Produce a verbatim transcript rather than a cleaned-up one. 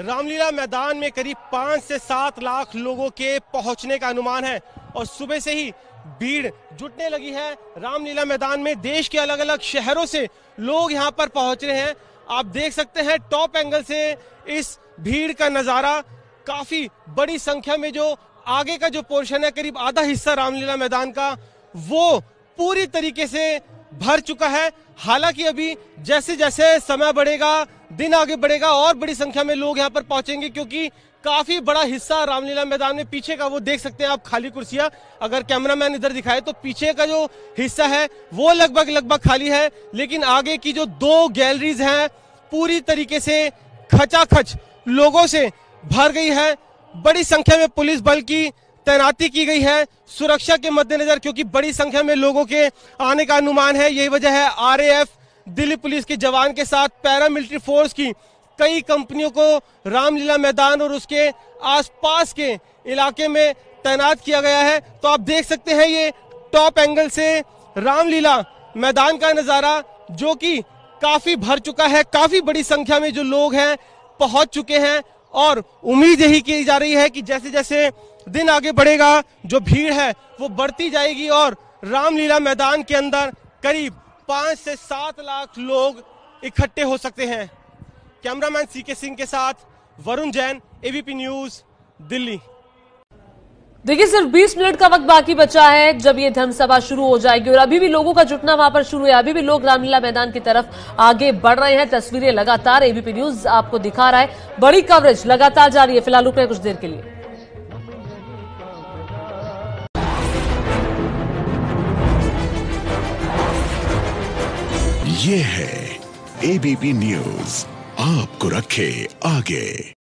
रामलीला मैदान में करीब पाँच से सात लाख लोगों के पहुंचने का अनुमान है और सुबह से ही भीड़ जुटने लगी है। रामलीला मैदान में देश के अलग अलग शहरों से लोग यहां पर पहुंच रहे हैं। आप देख सकते हैं टॉप एंगल से इस भीड़ का नज़ारा। काफ़ी बड़ी संख्या में जो आगे का जो पोर्शन है, करीब आधा हिस्सा रामलीला मैदान का, वो पूरी तरीके से भर चुका है। हालांकि अभी जैसे जैसे समय बढ़ेगा, दिन आगे बढ़ेगा और बड़ी संख्या में लोग यहाँ पर पहुंचेंगे, क्योंकि काफी बड़ा हिस्सा रामलीला मैदान में पीछे का वो देख सकते हैं आप, खाली कुर्सियां। अगर कैमरामैन इधर दिखाए तो पीछे का जो हिस्सा है वो लगभग लगभग खाली है, लेकिन आगे की जो दो गैलरीज हैं पूरी तरीके से खचाखच लोगों से भर गई है। बड़ी संख्या में पुलिस बल की तैनाती की गई है सुरक्षा के मद्देनजर, क्योंकि बड़ी संख्या में लोगों के आने का अनुमान है। यही वजह है R A F Delhi police के जवान के साथ पैरामिलिट्री फोर्स की कई कंपनियों को रामलीला मैदान और उसके आसपास के इलाके में तैनात किया गया है। तो आप देख सकते हैं ये टॉप एंगल से रामलीला मैदान का नज़ारा, जो कि काफ़ी भर चुका है। काफ़ी बड़ी संख्या में जो लोग हैं पहुंच चुके हैं और उम्मीद यही की जा रही है कि जैसे जैसे दिन आगे बढ़ेगा जो भीड़ है वो बढ़ती जाएगी और रामलीला मैदान के अंदर करीब पाँच से सात लाख लोग इकट्ठे हो सकते हैं। कैमरामैन सीके सिंह के साथ Varun Jain, A B P news, Delhi. देखिए, सिर्फ बीस मिनट का वक्त बाकी बचा है जब ये धर्मसभा शुरू हो जाएगी और अभी भी लोगों का जुटना वहां पर शुरू है। अभी भी लोग रामलीला मैदान की तरफ आगे बढ़ रहे हैं। तस्वीरें लगातार ए बी पी न्यूज़ आपको दिखा रहा है, बड़ी कवरेज लगातार जारी है। फिलहाल रुक रहे हैं कुछ देर के लिए। ये है ए बी पी न्यूज़, आपको रखे आगे।